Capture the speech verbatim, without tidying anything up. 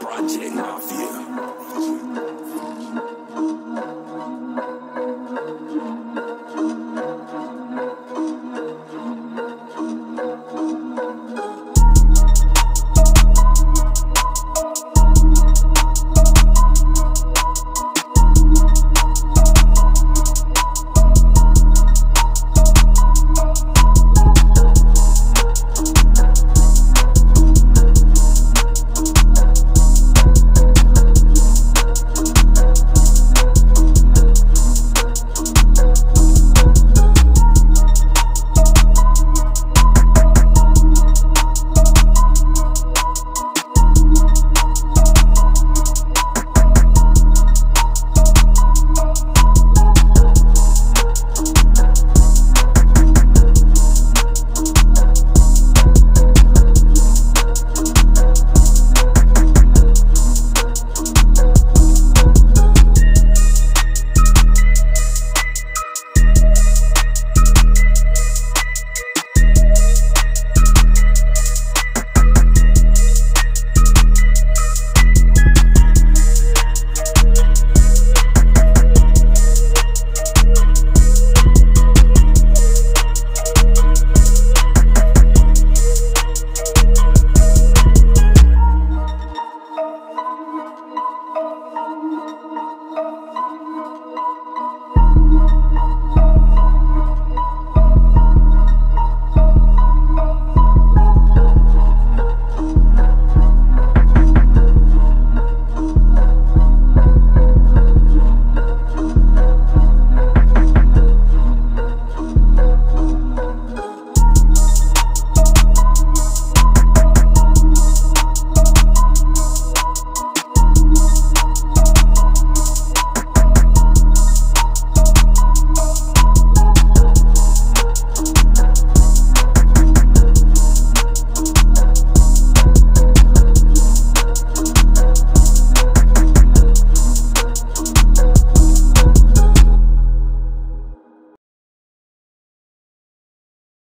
Project Mafia.